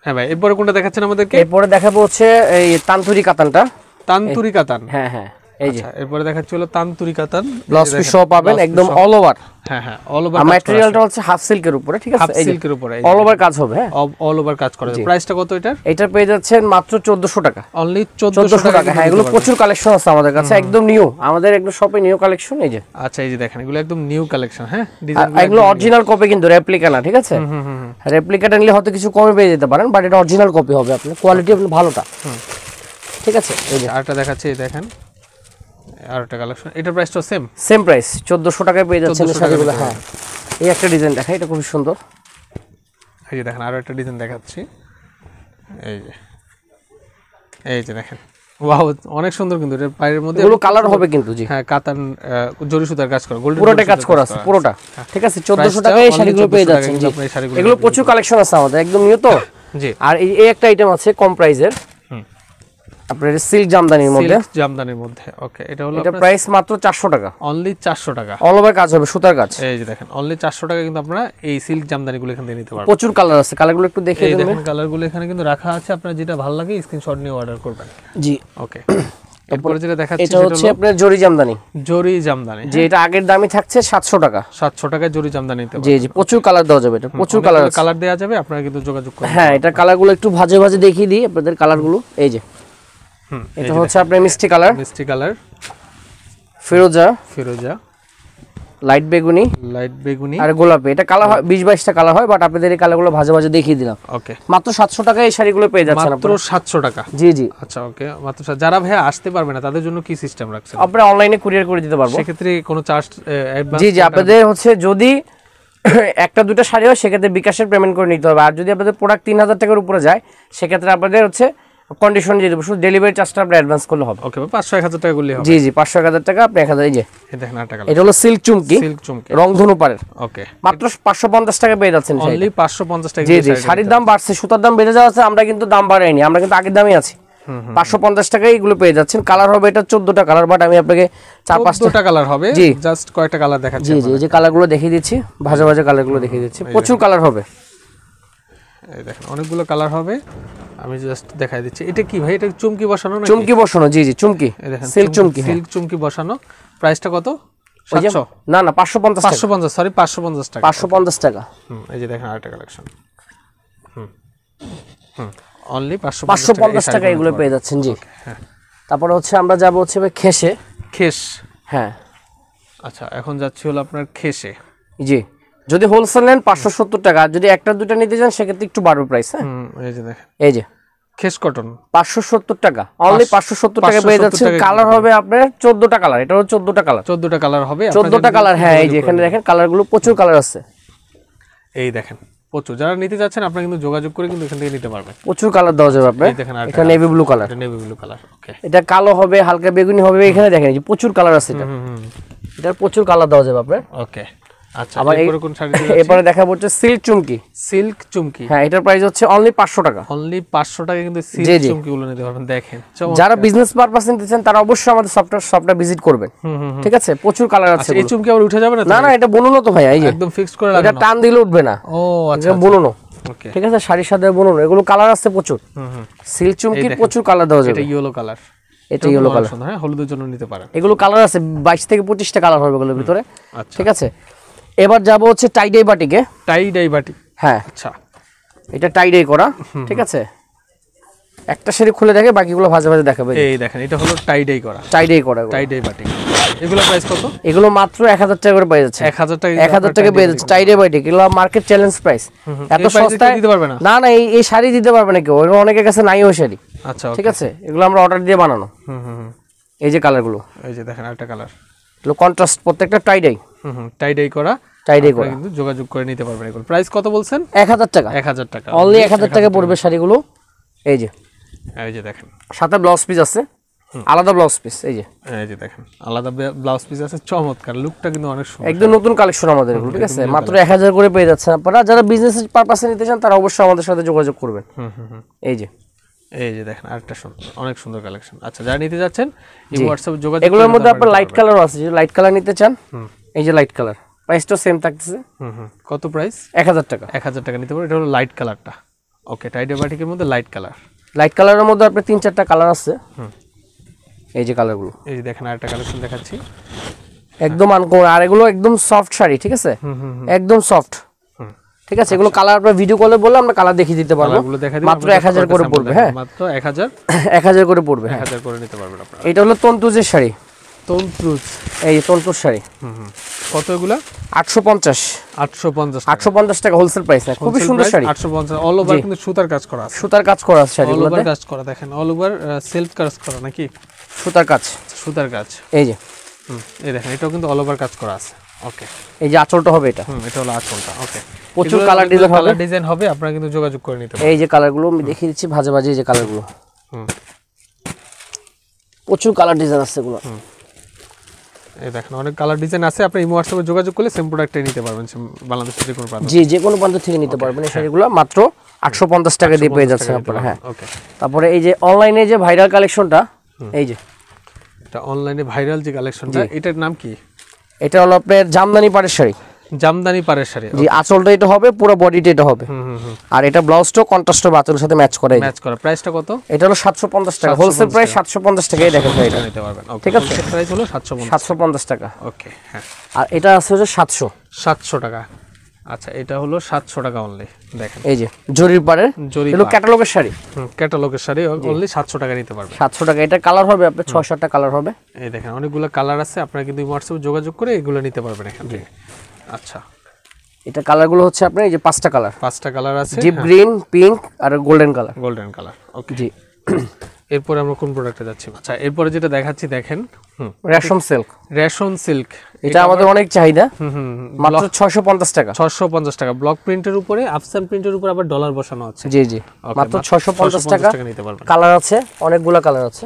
হ্যাঁ ভাই এরপরে কোনটা দেখাচ্ছেন আমাদেরকে? এরপরে দেখাবো হচ্ছে এই তানতুরি কাতানটা, তানতুরি কাতান। হ্যাঁ হ্যাঁ এই যে। এরপরে দেখাচ্ছি হলো তান্তুরি কাতান, ব্লাউজ পিস সব পাবেন একদম অল ওভার। হ্যাঁ হ্যাঁ, অল ওভার। ম্যাটেরিয়ালটা হচ্ছে হাফ সিল্কের উপরে, ঠিক আছে? এই সিল্কের উপরে অল ওভার কাজ হবে। হ্যাঁ, অল ওভার কাজ করা যাবে। প্রাইসটা কত এটার? এটা পেয়ে যাচ্ছেন মাত্র 1400 টাকা, অনলি 1400 টাকা। হ্যাঁ, এগুলো প্রচুর কালেকশন আছে আমাদের কাছে, একদম নিউ, আমাদের একদম শপে নিউ কালেকশন। এই যে, আচ্ছা এই যে দেখেন, এগুলো একদম নিউ কালেকশন। হ্যাঁ, ডিজাইনগুলো এগুলো অরিজিনাল কপি, কিন্তু রেপ্লিকা না, ঠিক আছে? রেপ্লিকাটা নিলে হয়তো কিছু কমে পেয়ে যেতে পারেন, বাট এটা অরিজিনাল কপি হবে। আপনার কোয়ালিটি আপনি ভালোটা, ঠিক আছে? এই যে আরটা দেখাচ্ছি, এই দেখেন আরটা কালেকশন। এটা প্রাইসটা সেম সেম প্রাইস 1400 টাকায় পেয়ে যাচ্ছেন শাড়িগুলো। হ্যাঁ, এই একটা ডিজাইন দেখা, এটা খুব সুন্দর। এই যে দেখেন আরো একটা ডিজাইন দেখাচ্ছি, এই যে দেখেন, ওয়াও অনেক সুন্দর। কিন্তু এর পায়ের মধ্যে পুরো কালার হবে কিন্তু। জি হ্যাঁ, কাতান জরি সুতার কাজ করা, গোল্ডেন পুরোটা কাজ করা আছে পুরোটা, ঠিক আছে? 1400 টাকায় এই শাড়িগুলো পেয়ে যাচ্ছেন। জি, এগুলো প্রচুর কালেকশন আছে আমাদের, একদম নিউ তো। জি, আর এই একটা আইটেম আছে কম প্রাইজের আপনার, সিল্ক জামদানির মধ্যে। ওকে, এটা হলো এটা প্রাইস মাত্র 400 টাকা, অনলি 400 টাকা। অল ওভার কাজ হবে, সুতার কাজ। এই যে দেখেন, অনলি 400 টাকা কিন্তু আপনারা এই সিল্ক জামদানিগুলো এখান থেকে নিতে পারবেন। প্রচুর কালার আছে, কালারগুলো একটু দেখে দিবেন। দেখেন কালারগুলো এখানে কিন্তু রাখা আছে, আপনারা যেটা ভালো লাগে স্ক্রিনশট নিয়ে অর্ডার করবেন। জি ওকে, তারপরে যেটা দেখাচ্ছি এটা হচ্ছে আপনার জরি জামদানি। জরি জামদানি যে এটা আগের দামই থাকছে 700 টাকা। 700 টাকায় জরি জামদানি নিতে পারবেন। জি জি, প্রচুর কালার দেওয়া যাবে, এটা প্রচুর কালার আছে, কালার দেওয়া যাবে। আপনারা কিন্তু যোগাযোগ করুন। হ্যাঁ, এটা কালারগুলো একটু ভাজে ভাজে দেখিয়ে দিই আপনাদের কালারগুলো। এই যে এটা হচ্ছে আপনার মিষ্টি কালার, ফিরোজা, লাইট বেগুনি, আর গোলাপি। এটা কালার 20-22টা কালার হয়, বাট আপনাদের এই কালারগুলো ভাজে ভাজে দেখিয়ে দিলাম। ওকে, মাত্র 700 টাকায় এই শাড়িগুলো পেয়ে যাচ্ছেন আপনারা, মাত্র 700 টাকা। জি জি, আচ্ছা ওকে, মাত্র 700। যারা ভাই আসতে পারবে না তাদের জন্য কি সিস্টেম রাখছেন? আমরা অনলাইনে কুরিয়ার করে দিতে পারবো, সেক্ষেত্রে কোনো চার্জ অ্যাডভান্স? জি জি, আপনাদের হচ্ছে যদি একটা দুটো শাড়ি হয় সেক্ষেত্রে বিকাশের পেমেন্ট করে নিতে হবে। আর যদি আপনাদের প্রোডাক্ট 3000 টাকার উপরে যায় সেক্ষেত্রে আপনাদের হচ্ছে কন্ডিশন যেটা, শুধু ডেলিভারি চার্জটা আপনি অ্যাডভান্স করলে হবে। ওকে, 500-1000 টাকা করলে হবে। জি জি, 500-1000 টাকা আপনি 1000। এই যে দেখেন আটা কালার, এটা হলো সিল্ক চুমকি, রংধনু পাড়ের। ওকে, মাত্র 550 টাকা পেয়ে যাচ্ছেন, অনলি 550 টাকা। জি জি, শাড়ির দাম বাড়ছে, সুতার দাম বেড়ে যাচ্ছে, আমরা কিন্তু দাম বাড়াইনি, আমরা কিন্তু আগের দামই আছি। 550 টাকায় এগুলো পেয়ে যাচ্ছেন। কালার হবে এটা 14টা কালার, বাট আমি আপনাকে 4-5টা কালার হবে, জাস্ট কয়টা কালার দেখাচ্ছি। জি জি, এই যে কালারগুলো দেখিয়ে দিচ্ছি, ভাজা ভাজা কালারগুলো দেখিয়ে দিচ্ছি, প্রচুর কালার হবে। এই দেখেন অনেকগুলো কালার হবে, আমি জাস্ট দেখাই দিচ্ছি। এটা কি ভাই, এটা চুমকি বসানো নাকি? চুমকি বসানো। জি জি, চুমকি, সিল্ক চুমকি, সিল্ক চুমকি বসানো। প্রাইসটা কত? 700 না না, 550 550 সরি 550 টাকা, 550 টাকা। এই যে দেখেন আরেকটা কালেকশন, অনলি 550 টাকা এগুলো পেয়ে যাচ্ছেন। জি, তারপরে হচ্ছে আমরা যাব হচ্ছে খেসে। খেস, হ্যাঁ আচ্ছা, এখন যাচ্ছি হলো আপনার খেসে। জি, যদি হোলসেল নেন 570 টাকা, যদি একটা দুটো নিতে যান সেক্ষেত্রে একটু বাড়বে প্রাইস। হ্যাঁ, এই যে দেখেন, এই যে খেস কটন 570 টাকা, অনলি 570 টাকা পেয়ে যাচ্ছে। কালার হবে আপনার 14টা কালার, এটাও 14টা কালার, 14টা কালার হবে, 14টা কালার। হ্যাঁ, এই যে এখানে দেখেন কালারগুলো, প্রচুর কালার আছে। এই দেখেন প্রচুর, যারা নিতে যাচ্ছেন আপনারা কিন্তু যোগাযোগ করে কিন্তু এখান থেকে নিতে পারবেন। প্রচুর কালার দেওয়া যাবে আপনার। এখানে navy blue colour, navy blue colour. Okay, এটা কালো হবে, হালকা বেগুনি হবে। এখানে দেখেন এই যে প্রচুর কালার আছে, এটা এটার প্রচুর কালার দেওয়া যাবে আপনার। ওকে আচ্ছা, এরপরে কোন শাড়ি আছে? এরপরে দেখাবো হচ্ছে সিল্ক চুমকি, সিল্ক চুমকি। হ্যাঁ, এটার প্রাইস হচ্ছে অনলি 500 টাকা, অনলি 500 টাকা কিন্তু সিল্ক চুমকিগুলো নিতে পারবেন। দেখেন যারা বিজনেস পারপাস নিতে চান তারা অবশ্যই আমাদের শপটা ভিজিট করবেন, ঠিক আছে? প্রচুর কালার আছে। এই চুমকি আবার উঠে যাবে না? না না, এটা বুননো তো ভাই, এই যে একদম ফিক্স করে রাখা, এটা টান দিলে উঠবে না। ও আচ্ছা, বুননো। ওকে, ঠিক আছে, শাড়ির সাথে বুননো, এগুলো কালার আছে প্রচুর। সিল্ক চুমকি প্রচুর কালার দেওয়া যাবে। এটা ইয়েলো কালার, এটা ইয়েলো কালার। হ্যাঁ, হলুদের জন্য নিতে পারেন। এগুলো কালার আছে, 22 থেকে 25টা কালার হবে এগুলোর ভিতরে। আচ্ছা ঠিক আছে, এবার যাব হচ্ছে টাই ডাই বাটিকে। টাই ডাই বাটি, হ্যাঁ আচ্ছা, এটা টাই ডাই করা, ঠিক আছে? একটা শাড়ি খুলে দেখে বাকিগুলো ভাজে ভাজে দেখাবে। এই দেখেন, এটা হলো টাই ডাই করা, টাই ডাই করা, টাই ডাই বাটি। এগুলো প্রাইস কত? এগুলো মাত্র 1000 টাকা করে পাওয়া যাচ্ছে। 1000 টাকা, 1000 টাকা পেয়ে যাচ্ছে টাই ডাই বাটি। এগুলো মার্কেট চ্যালেঞ্জ প্রাইস, এত সস্তায় দিতে পারবে না। না না, এই শাড়ি দিতে পারবে না কেউ, অনেকের কাছে নাই ওই শাড়ি। আচ্ছা ঠিক আছে, এগুলো আমরা অর্ডার দিয়ে বানানো। এই যে কালারগুলো, এই যে দেখেন আরেকটা কালার, এগুলো কন্ট্রাস্ট, প্রত্যেকটা টাই ডাই, টাই ডাই করা, টাই ডাই করা। কিন্তু যোগাযোগ করে নিতে পারবেন। এগুলো প্রাইস কত বলছেন? 1000 টাকা, 1000 টাকা অনলি, 1000 টাকা পড়বে শাড়িগুলো। এই যে, এই যে দেখেন সাথে ব্লাউজ পিস আছে, আলাদা ব্লাউজ পিস। এই যে, এই যে দেখেন আলাদা ব্লাউজ পিস আছে, চমৎকার। লুকটা কিন্তু অনেক সুন্দর, একদম নতুন কালেকশন আমাদের এগুলো, ঠিক আছে? মাত্র 1000 করে পেয়ে যাচ্ছেন আপনারা। যারা বিজনেস পারপাসে নিতে চান তারা অবশ্যই আমাদের সাথে যোগাযোগ করবেন। এই যে, এই যে দেখেন আরেকটা সুন্দর, অনেক সুন্দর কালেকশন। আচ্ছা, যারা নিতে যাচ্ছেন এই WhatsApp যোগাযোগ। এগুলোর মধ্যে আপনারা লাইট কালার আছে, যদি লাইট কালার নিতে চান, এই যে লাইট কালার, প্রাইসটা সেম থাকতেছে। কত প্রাইস? 1000 টাকা, 1000 টাকা নিতে পারো। এটা হলো লাইট কালারটা। ওকে, টাইডাই বাটিকের মধ্যে লাইট কালার, লাইট কালারের মধ্যে আপনার 3-4টা কালার আছে। এই যে কালারগুলো, এই যে দেখেন আরেকটা কালেকশন দেখাচ্ছি, একদম আনকমন। আর এগুলো একদম সফট শাড়ি, ঠিক আছে, একদম সফট, ঠিক আছে। এগুলো কালার আপনারা ভিডিও কলে বললে আমরা কালার দেখিয়ে দিতে পারবো, মাত্র 1000 করে পড়বে। হ্যাঁ, মাত্র 1000 করে পড়বে, 1000 করে নিতে পারবেন আপনারা। এটা হলো তন্তুজের শাড়ি, তন্তুজ, এই তন্তুজ শাড়ি। কত এগুলো? 850, 850, 850 টাকা হোলসেল প্রাইস। খুব সুন্দর শাড়ি, 850, অল ওভার কিন্তু সুতার কাজ করা আছে, সুতার কাজ করা আছে শাড়িগুলোতে, অল ওভার কাজ করা, দেখেন অল ওভার সেলফ কাজ করা নাকি, সুতার কাজ, সুতার কাজ। এই যে এই দেখেন, এটাও কিন্তু অল ওভার কাজ করা আছে। ওকে, এই যে আঁচলটা হবে এটা, এটা হলো আঁচলটা। ওকে, প্রচুর কালার ডিজাইন হবে, কালার ডিজাইন হবে, আপনারা কিন্তু যোগাযোগ করে নিতে পারেন। এই যে কালারগুলো আমি দেখিয়ে দিচ্ছি, ভাজে ভাজে এই যে কালারগুলো, প্রচুর কালার ডিজাইন আছে এগুলো। এই দেখেন অনেক কালার ডিজাইন আছে, আপনি ইমো WhatsApp-এ যোগাযোগ করলে সেম প্রোডাক্টটাই নিতে পারবেন, বাংলাদেশ থেকে কোনো প্রান্ত, জি যে কোনো প্রান্ত থেকে নিতে পারবেন। এই শাড়িগুলো মাত্র 850 টাকা দিয়ে পেয়ে যাচ্ছেন আপনারা। হ্যাঁ, ওকে। তারপরে এই যে অনলাইনে যে ভাইরাল কালেকশনটা, এই যে এটা অনলাইনে ভাইরাল যে কালেকশনটা, এটার নাম কি? এটা হলো আপনার জামদানি পাড়ের শাড়ি, জামদানি পাড়ের শাড়ি, জি। আঁচলটা এটা হবে, পুরো বডিটা এটা হবে, আর এটা ব্লাউজটা কন্ট্রাস্টে আঁচলের সাথে ম্যাচ করে। ম্যাচ করা। প্রাইসটা কত? এটা হলো 750 টাকা হোলসেল প্রাইস, 750 টাকায় দেখেন ভাই এটা নিতে পারবেন। ওকে, ঠিক আছে, প্রাইস হলো 750 টাকা। ওকে, হ্যাঁ। আর এটা আছে হচ্ছে 700 টাকা। আচ্ছা, এটা হলো 700 টাকা অনলি। দেখেন এই যে জরির পাড়ের, এটা ক্যাটালগের শাড়ি, ক্যাটালগের শাড়ি, অনলি 700 টাকা নিতে পারবেন, 700 টাকা। এটা কালার হবে আপনাদের 6-7টা কালার হবে। এই দেখেন অনেকগুলো কালার আছে, আপনারা কিন্তু WhatsApp-এ যোগাযোগ করে এগুলো নিতে পারবেন এখান থেকে। আচ্ছা, এটা কালারগুলো হচ্ছে আপনার এই যে 5টা কালার, 5টা কালার আছে, ডিপ গ্রিন, পিঙ্ক আর golden colour, golden colour. Okay, জি। এরপর আমরা কোন প্রোডাক্টে যাচ্ছি? আচ্ছা, এরপরে যেটা দেখাচ্ছি দেখেন, রেশম সিল্ক, রেশম সিল্ক, এটা আমাদের অনেক চাহিদা, মাত্র 650 টাকা, 650 টাকা। ব্লক প্রিন্টের উপরে, আফসান প্রিন্টের উপরে আবার ডলার বসানো আছে, জি জি, মাত্র 650 টাকা নিতে পারবেন। কালার আছে, অনেকগুলো কালার আছে,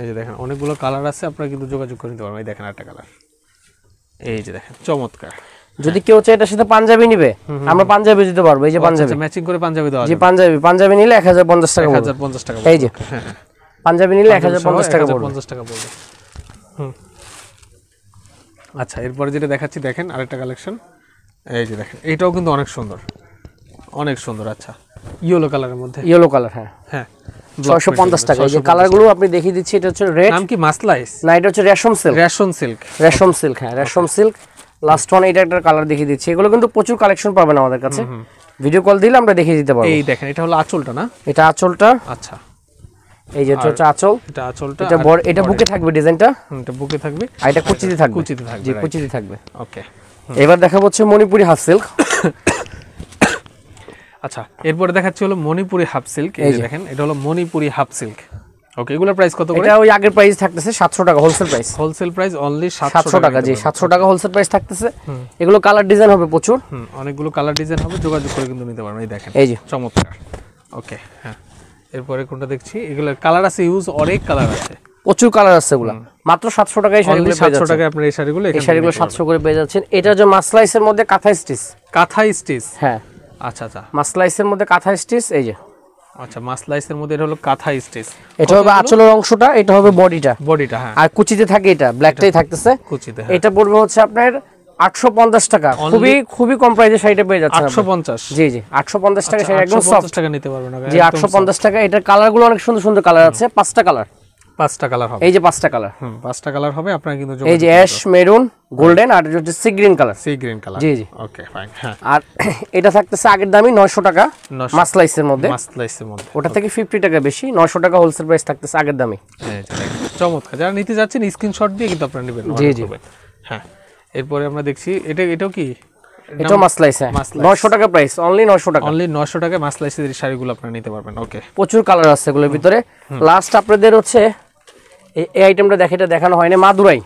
এই যে দেখেন অনেকগুলো কালার আছে, আপনারা কিন্তু যোগাযোগ করে নিতে পারবেন। এই দেখেন একটা কালার, এই যে দেখেন চমৎকার। যদি কেউ চায় এটার সাথে পাঞ্জাবি নিবে, আমরা পাঞ্জাবি দিতে পারবো, এই যে পাঞ্জাবি ম্যাচিং করে পাঞ্জাবি দাও, জি পাঞ্জাবি, পাঞ্জাবি নিলে 1050 টাকা, 1050 টাকা, এই যে পাঞ্জাবি নিলে 1050 টাকা পড়বে, 1050 টাকা পড়বে। আচ্ছা, এরপর যেটা দেখাচ্ছি দেখেন আরেকটা কালেকশন, এই যে দেখেন এটাও কিন্তু অনেক সুন্দর, অনেক সুন্দর। আচ্ছা, ইয়েলো কালারের মধ্যে, ইয়েলো কালার, হ্যাঁ হ্যাঁ, 650 টাকা। এই যে কালারগুলো আপনি দেখিয়ে দিচ্ছি, এটা হচ্ছে রেড, নাম কি? মাসলাইস না, এটা হচ্ছে রেশম সিল্ক, রেশম সিল্ক, রেশম সিল্ক, হ্যাঁ রেশম সিল্ক। লাস্ট ওয়ান, এটা একটা কালার দেখিয়ে দিচ্ছি। এগুলো কিন্তু প্রচুর কালেকশন পাবেন আমাদের কাছে, ভিডিও কল দিলে আমরা দেখিয়ে দিতে পারবো। এই দেখেন এটা হলো আঁচলটা, না এটা আঁচলটা, আচ্ছা এই যে এটা আঁচল, এটা আঁচলটা, এটা বড়, এটা বুকে থাকবে ডিজাইনটা, এটা বুকে থাকবে, আর এটা কুচিতে থাকবে, কুচিতে থাকবে, জি কুচিতে থাকবে। ওকে, এবার দেখাবো হচ্ছে মণিপুরি হাফ সিল্ক। আচ্ছা, এরপরে দেখাচ্ছি হলো মণিপুরি হাফ সিল্ক, এই দেখেন এটা হলো মণিপুরি হাফ সিল্ক। ওকে, এগুলোর প্রাইস কত করে? এটা ওই আগের প্রাইস থাকতেছে 700 টাকা wholesale price, wholesale price only 700 টাকা, জি 700 টাকা হোলসেল প্রাইস থাকতেছে। এগুলো কালার ডিজাইন হবে প্রচুর, অনেকগুলো কালার ডিজাইন হবে, যোগাযোগ করে কিন্তু নিতে পারবেন। এই দেখেন এই যে চমৎকার। ওকে, হ্যাঁ, এরপরে কোনটা দেখছি? এগুলোর কালার আছে ইউজ, অনেক কালার আছে, প্রচুর কালার আছে। এগুলো মাত্র 700 টাকায় শাড়িগুলো, 700 টাকায় আপনারা এই শাড়িগুলো, এই শাড়িগুলো 700 করে পেয়ে যাচ্ছেন। এটা যে মাসলাইসের মধ্যে কাঁথা স্টিচ, কাঁথা স্টিচ, হ্যাঁ আচ্ছা আচ্ছা, মাসলাইসের মধ্যে কাঁথা স্টিচ, এই যে আচ্ছা মাসলাইসের মধ্যে এটা হলো কাঁথা স্টিচ, এটা হবে আঁচলের অংশটা, এটা হবে বডিটা, বডিটা হ্যাঁ, আর কুচিতে থাকে, এটা ব্ল্যাকটাই থাকতেছে কুচিতে। এটা পড়বে হচ্ছে আপনার 850 টাকা, খুবই খুবই কম প্রাইসে শাড়িটা পেয়ে যাচ্ছেন 850, জি জি 850 টাকা। শাড়ি একদম সফট, 850 টাকা নিতে পারবেন না, জি 850 টাকা। এটার কালারগুলো অনেক সুন্দর সুন্দর কালার আছে, 5টা কালার, 5টা কালার হবে, এই যে 5টা কালার, 5টা কালার হবে আপনারা কিন্তু, এই যে অ্যাশ, মেরুন, গোল্ডেন আর যে sea green colour, sea green colour, জি জি। ওকে ফাইন, হ্যাঁ। আর এটা থাকতেছে আগের দামই 900 টাকা মাসলাইসের মধ্যে, মাসলাইসের মধ্যে ওটা থেকে 50 টাকা বেশি, 900 টাকা হোলসেল প্রাইস থাকতেছে আগের দামই। হ্যাঁ চমৎকার, যারা নিতে যাচ্ছেন স্ক্রিনশট দিয়ে কিন্তু আপনারা নেবেন, জি জি হ্যাঁ। এরপরে আমরা দেখছি এটা, এটাও কি? এটা মাসলাইস, হ্যাঁ 900 টাকা প্রাইস, অনলি 900 টাকা, অনলি 900 টাকায় মাসলাইসের এই শাড়িগুলো আপনারা নিতে পারবেন। ওকে, প্রচুর কালার আছে এগুলোর ভিতরে। লাস্ট আপনাদের হচ্ছে এই আইটেমটা দেখে, এটা দেখানো হয় না, মাদুরাই,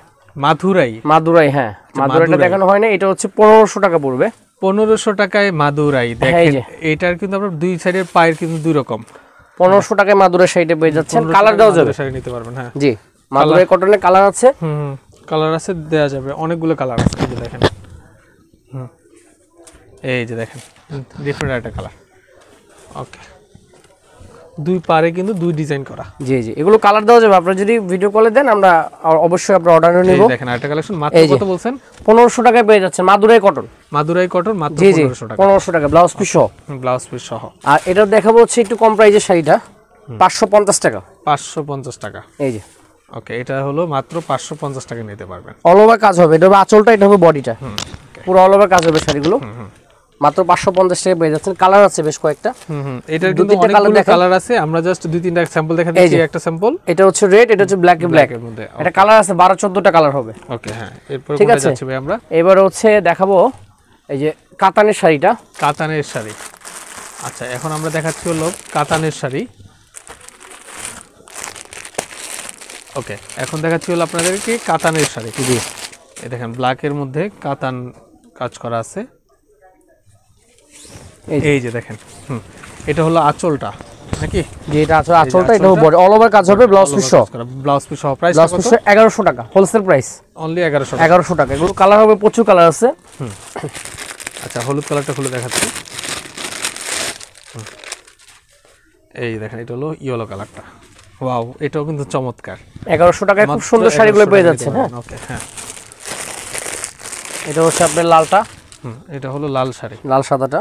মাদুরাই, মাদুরাই হ্যাঁ, মাদুরাইটা দেখানো হয় না। এটা হচ্ছে 1500 টাকা পড়বে, 1500 টাকায় মাদুরাই। দেখেন এটার কিন্তু আপনার দুই সাইডের পায়ের কিন্তু দুই রকম, 1500 টাকায় মাদুরাই শাড়িটা পেয়ে যাচ্ছেন। কালার দাও যাবে, শাড়ি নিতে পারবেন, হ্যাঁ জি মাদুরাই কটনের কালার আছে, কালার আছে দেয়া যাবে, অনেকগুলো কালার আছে। এই যে দেখেন, এই যে দেখেন ডিফারেন্ট একটা কালার। ওকে, দুই পারে কিন্তু দুই ডিজাইন করা, জি জি এগুলো কালার দেওয়া যাবে। আপনারা যদি ভিডিও কলে দেন আমরা অবশ্যই আপনারা অর্ডার নিব। এই দেখেন আরেকটা কালেকশন, মাত্র কত বলছেন? 1500 টাকায় পেয়ে যাচ্ছে, মাদুরাই কটন, মাদুরাই কটন মাত্র 1500 টাকা, 1500 টাকা ব্লাউজ পিস সহ, ব্লাউজ পিস সহ। আর এটা দেখাবো হচ্ছে একটু কম প্রাইজের শাড়িটা, 550 টাকা, 550 টাকা। এই যে ওকে, এটা হলো মাত্র 550 টাকা নিতে পারবেন। অল ওভার কাজ হবে, এটা আঁচলটা, এটা হবে বডিটা, পুরো অল ওভার কাজ হবে শাড়িগুলো। মাত্র 550 টাকা পেয়ে যাচ্ছেন। কালার আছে বেশ কয়েকটা, এটার কিন্তু অনেকগুলো কালার আছে। আমরা জাস্ট দুই তিনটা স্যাম্পল দেখা দিচ্ছি। একটা স্যাম্পল, এটা হচ্ছে রেড, এটা হচ্ছে ব্ল্যাক, ব্ল্যাক এর মধ্যে এটা কালার আছে 12 14টা কালার হবে। ওকে হ্যাঁ, এরপর কোনটা যাচ্ছে ভাই? আমরা এবারে হচ্ছে দেখাবো এই যে কাতানের শাড়িটা, কাতানের শাড়ি। আচ্ছা, এখন আমরা দেখাচ্ছি হলো কাতানের শাড়ি। ওকে, এখন দেখাচ্ছি হলো আপনাদেরকে কাতানের শাড়ি। জি, এই দেখেন ব্ল্যাক এর মধ্যে কাতান কাজ করা আছে। এই যে দেখেন, এটা হলো আঁচলটা নাকি? জি, এটা আঁচল, আঁচলটা এটা বড় অল ওভার কাজ হবে। ব্লাউজ পিস সহ, ব্লাউজ পিস সহ প্রাইস কত? 1100 টাকা হোলসেল প্রাইস, অনলি 1100 টাকা, 1100 টাকা। এগুলো কালার হবে, প্রচুর কালার আছে। আচ্ছা, হলুদ কালারটা খুলে দেখাচ্ছি। এই দেখেন, এটা হলো ইয়েলো কালারটা। ওয়াও, এটাও কিন্তু চমৎকার। 1100 টাকায় খুব সুন্দর শাড়িগুলো পেয়ে যাচ্ছে। হ্যাঁ, এটা হচ্ছে আপনাদের লালটা। এটা হলো লাল শাড়ি, লাল সাদাটা।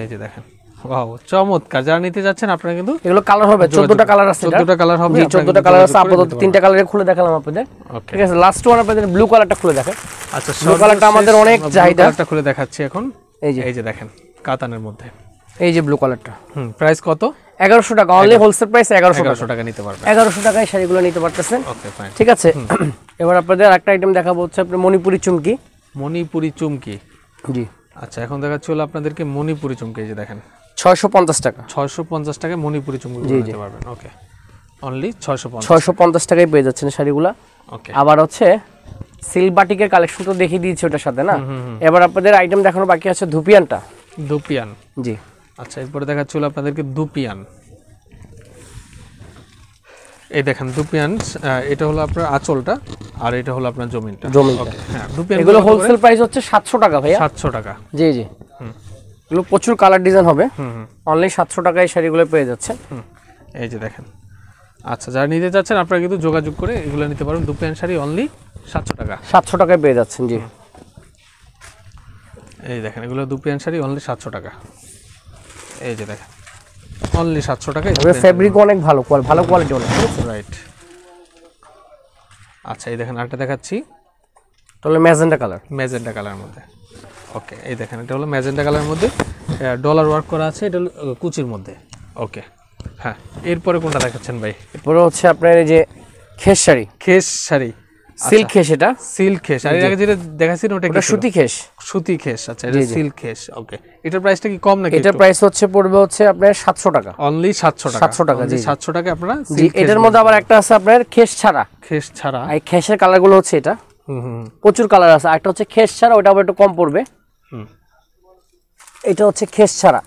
এই যে দেখেন, ওয়াও চমৎকার। যারা নিতে যাচ্ছেন আপনারা কিন্তু এগুলো কালার হবে 14টা কালার আছে, 14টা কালার হবে, 14টা কালার আছে। আপাতত 3টা কালারে খুলে দেখালাম আপনাদের। ঠিক আছে, লাস্ট ওয়ান আপনাদের ব্লু কালারটা খুলে দেখেন। আচ্ছা, ব্লু কালারটা আমাদের অনেক চাহিদা, কালারটা খুলে দেখাচ্ছি এখন। এই যে দেখেন, কাতানের মধ্যে এই যে ব্লু কালারটা। প্রাইস কত? 1100 টাকা, অনলি হোলসেল প্রাইস 1100 টাকা নিতে পারবেন। 1100 টাকায় শাড়িগুলো নিতে পারতেছেন। ওকে ফাইন, ঠিক আছে। এবার আপনাদের আরেকটা আইটেম দেখাবো, হচ্ছে আপনাদের মণিপুরি চুমকি। মণিপুরি চুমকি, জি। আচ্ছা, এখন দেখাচ্ছি হলো আপনাদেরকে মণিপুরি চুমকি। এই যে দেখেন, 650 টাকা, 650 টাকায় মণিপুরি চুমকি নিতে পারবেন। ওকে, অনলি 650 টাকায় পেয়ে যাচ্ছেন শাড়িগুলো। ওকে, আবার হচ্ছে সিল্ক বাটিকের কালেকশন তো দেখিয়ে দিয়েছি ওটার সাথে, না? এবার আপনাদের আইটেম দেখানো বাকি আছে ধুপিয়ানটা। ধুপিয়ান, জি। আচ্ছা, এরপরে দেখাচ্ছি হলো আপনাদেরকে ধুপিয়ান। এই দেখেন ধুপিয়ান, এটা হলো আপনার আঁচলটা আর এটা হলো আপনার জমিনটা। ওকে হ্যাঁ, ধুপিয়ান এগুলো হোলসেল প্রাইস হচ্ছে 700 টাকা ভাইয়া, 700 টাকা। জি জি, এগুলো প্রচুর কালার ডিজাইন হবে। অনলি 700 টাকায় শাড়িগুলো পেয়ে যাচ্ছেন। এই যে দেখেন। আচ্ছা, যারা নিতে যাচ্ছেন আপনারা কিন্তু যোগাযোগ করে এগুলো নিতে পারেন। ধুপিয়ান শাড়ি অনলি 700 টাকা, 700 টাকায় পেয়ে যাচ্ছেন। জি, এই দেখেন, এগুলো ধুপিয়ান শাড়ি অনলি 700 টাকা। এই যে দেখেন, অনলি 700 টাকায়। তবে ফেব্রিক অনেক ভালো, ভালো কোয়ালিটি অনেক, রাইট। আচ্ছা, এই দেখেন আরেকটা দেখাচ্ছি, এটা হলো ম্যাজেন্টা কালার, ম্যাজেন্টা কালারের মধ্যে। ওকে, এই দেখেন, এটা হলো ম্যাজেন্টা কালারের মধ্যে ডলার ওয়ার্ক করা আছে, এটা কুচির মধ্যে। ওকে হ্যাঁ, এরপরে কোনটা দেখাচ্ছেন ভাই? এরপরে হচ্ছে আপনার এই যে খেস শাড়ি, খেস শাড়ি, সিল্ক খেস। এটা সিল্ক খেস, আর এর আগে যেটা দেখাছিলেন ওটা কি? সুতি খেস, সুতি খেস। আচ্ছা, এটা সিল্ক খেস। ওকে, এটার প্রাইসটা কি কম নাকি? এটার প্রাইস হচ্ছে পড়বে হচ্ছে আপনার 700 টাকা, অনলি 700 টাকা, 700 টাকা। জি, 700 টাকা আপনারা। এটার মধ্যে আবার একটা আছে আপনার খেস ছাড়া, খেস ছাড়া। এই খেসের কালারগুলো হচ্ছে এটা, প্রচুর কালার আছে। একটা হচ্ছে খেস ছাড়া, ওটা আবার একটু কম পড়বে। এটা হচ্ছে খেস ছাড়া।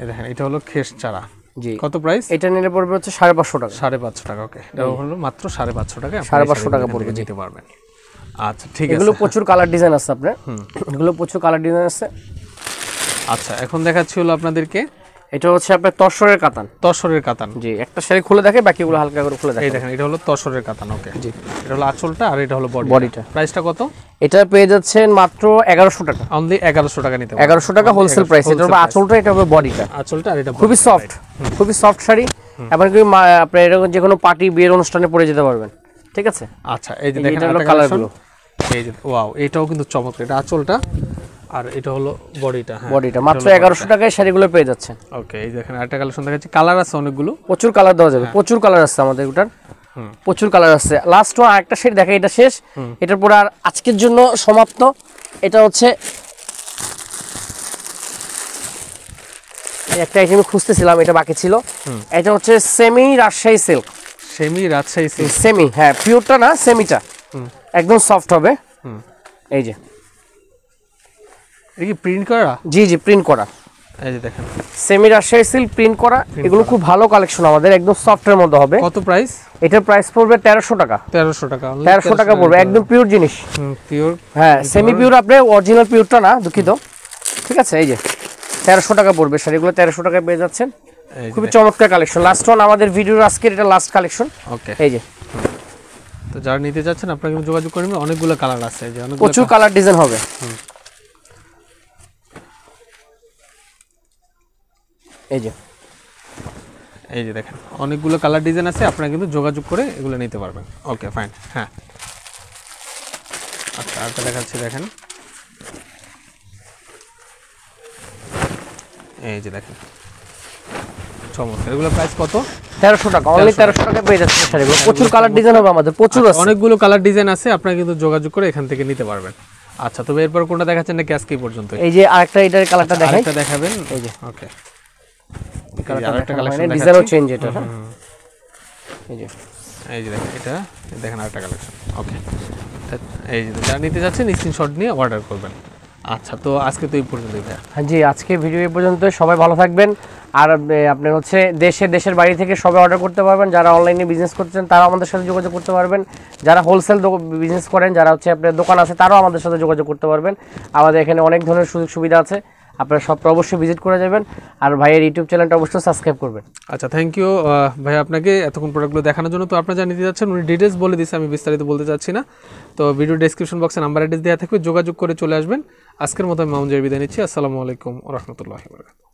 এই দেখেন, এটা হলো খেস ছাড়া। জি, কত প্রাইস? এটা নিলে পড়বে হচ্ছে 550 টাকা, 550 টাকা। ওকে, এটা হলো মাত্র 550 টাকা, 550 টাকা পড়বে, নিতে পারবেন। আচ্ছা ঠিক আছে, এগুলো প্রচুর কালার ডিজাইন আছে আপনার, এগুলো প্রচুর কালার ডিজাইন আছে। আচ্ছা, এখন দেখাচ্ছি হলো আপনাদেরকে, এটা হচ্ছে আপনার তসরের কাতান, তসরের কাতান। জি, একটা শাড়ি খুলে দেখে বাকিগুলো হালকা করে খুলে দেখে। এই দেখেন, এটা হলো তসরের কাতান। ওকে জি, এটা হলো আঁচলটা আর এটা হলো বডিটা। প্রাইসটা কত? এটা পেয়ে যাচ্ছেন মাত্র 1100 টাকা, অনলি 1100 টাকা নিতে পারবেন, 1100 টাকা হোলসেল প্রাইস। এটা হলো আঁচলটা, এটা হলো বডিটা। আঁচলটা আর এটা খুবই সফট, খুবই সফট শাড়ি। এমন কি আপনি এরকম যে কোনো পার্টি, বিয়ের অনুষ্ঠানে পরে যেতে পারবেন। ঠিক আছে। আচ্ছা, এই যে দেখেন এটা কালারগুলো, এই যে ওয়াও, এটাও কিন্তু চমৎকার। এটা আঁচলটা আর এটা হলো বডিটা। হ্যাঁ, বডিটা মাত্র 1100 টাকায় শাড়িগুলো পেয়ে যাচ্ছে। ওকে, এই দেখেন আরেকটা কালেকশন দেখাচ্ছি, কালার আছে অনেকগুলো, প্রচুর কালার দেওয়া যাবে, প্রচুর কালার আছে আমাদের ওটার, প্রচুর কালার আছে। লাস্ট ওয়ান আরেকটা শাড়ি দেখাই, এটা শেষ, এটার পর আর আজকের জন্য সমাপ্ত। এটা হচ্ছে একটা আইটেম খুঁজতেছিলাম, এটা বাকি ছিল। এটা হচ্ছে semi Rajshahi silk, semi Rajshahi silk, semi. হ্যাঁ, পিওরটা না, সেমিটা একদম সফট হবে। এই যে এই প্রিন্ট করা। জি জি, প্রিন্ট করা। এই যে দেখেন, সেমি রাজশাহী সিল্ক, প্রিন্ট করা। এগুলো খুব ভালো কালেকশন আমাদের, একদম সফটের মধ্যে হবে। কত প্রাইস? এটার প্রাইস পড়বে 1300 টাকা, 1300 টাকা, 1300 টাকা পড়বে। একদম পিওর জিনিস, পিওর। হ্যাঁ, সেমি পিওর, আপনি অরিজিনাল পিওরটা না, দুঃখিত। ঠিক আছে, এই যে 1300 টাকা পড়বে শাড়িগুলো, 1300 টাকায় পেয়ে যাচ্ছেন। খুবই চমৎকার কালেকশন। লাস্ট ওয়ান আমাদের ভিডিওর আজকের, এটা লাস্ট কালেকশন। ওকে, এই যে তো যারা নিতে যাচ্ছেন আপনারা কিন্তু যোগাযোগ করবেন। অনেকগুলো কালার আছে, এই যে অনেকগুলো, প্রচুর কালার ডিজাইন হবে। এই যে এই যে দেখেন অনেকগুলো কালার ডিজাইন আছে, আপনারা কিন্তু যোগাযোগ করে এগুলো নিতে পারবেন। Okay fine. হ্যাঁ আচ্ছা আরেকটা দেখাচ্ছি, দেখেন এই যে দেখেন চমৎকার। এগুলো প্রাইস কত? 1300 টাকা, অনলি 1300 টাকা পেয়ে যাচ্ছে স্যার। এগুলো প্রচুর কালার ডিজাইন হবে আমাদের, প্রচুর আছে, অনেকগুলো কালার ডিজাইন আছে, আপনারা কিন্তু যোগাযোগ করে এখান থেকে নিতে পারবেন। আচ্ছা তবে এরপর কোনটা দেখাচ্ছেন নাকি আজকে পর্যন্ত? এই যে আরেকটা, এটার কালারটা দেখাই, এটা দেখাবেন এই যে। ওকে আরেকটা কালেকশন, ডিজাইনও চেঞ্জ এটা। এই যে দেখেন এটা, দেখেন আরেকটা কালেকশন। ওকে এই যে যারা নিতে যাচ্ছেন স্ক্রিনশট নিয়ে অর্ডার করবেন। আচ্ছা তো আজকে তো এই পর্যন্তই ভাই। হ্যাঁ জি আজকে ভিডিও এই পর্যন্ত, সবাই ভালো থাকবেন। আর আপনার হচ্ছে দেশের বাইরে থেকে সবাই অর্ডার করতে পারবেন, যারা অনলাইনে বিজনেস করছেন তারা আমাদের সাথে যোগাযোগ করতে পারবেন, যারা হোলসেল বিজনেস করেন, যারা হচ্ছে আপনার দোকান আছে তারাও আমাদের সাথে যোগাযোগ করতে পারবেন। আমাদের এখানে অনেক ধরনের সুযোগ সুবিধা আছে, আপনারা সবটা অবশ্যই ভিজিট করে যাবেন। আর ভাইয়ের ইউটিউব চ্যানেলটা অবশ্যই সাবস্ক্রাইব করবেন। আচ্ছা থ্যাংক ইউ ভাই আপনাকে এতক্ষণ প্রোডাক্টগুলো দেখানোর জন্য। তো আপনারা জানিয়ে দিতে যাচ্ছেন, উনি ডিটেলস বলে দিয়েছে, আমি বিস্তারিত বলতে চাচ্ছি না। তো ভিডিও ডেসক্রিপশন বক্সে নাম্বার অ্যাড্রেস দেওয়া থাকবে, যোগাযোগ করে চলে আসবেন। আজকের মতো আমি মামুন জয় বিদায় নিচ্ছি। আসসালামু আলাইকুম ওয়া রাহমাতুল্লাহি ওয়া বারাকাতুহু।